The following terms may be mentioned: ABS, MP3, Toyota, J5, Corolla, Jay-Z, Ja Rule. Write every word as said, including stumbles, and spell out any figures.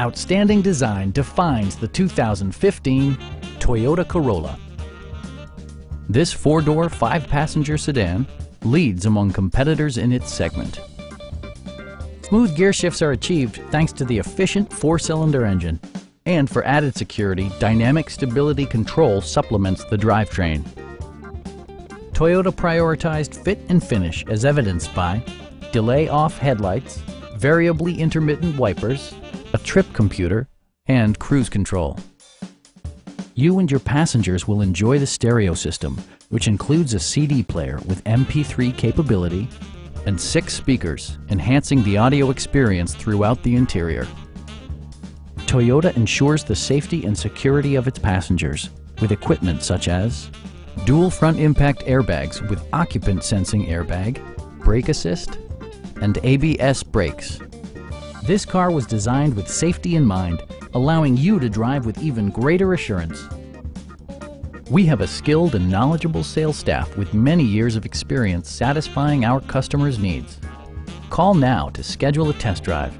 Outstanding design defines the two thousand fifteen Toyota Corolla. This four-door, five-passenger sedan leads among competitors in its segment. Smooth gear shifts are achieved thanks to the efficient four-cylinder engine. And for added security, dynamic stability control supplements the drivetrain. Toyota prioritized fit and finish as evidenced by delay-off headlights, variably intermittent wipers, a trip computer, and cruise control. You and your passengers will enjoy the stereo system, which includes a C D player with M P three capability and six speakers, enhancing the audio experience throughout the interior. Toyota ensures the safety and security of its passengers with equipment such as dual front impact airbags with occupant sensing airbag, brake assist, and A B S brakes. This car was designed with safety in mind, allowing you to drive with even greater assurance. We have a skilled and knowledgeable sales staff with many years of experience satisfying our customers' needs. Call now to schedule a test drive.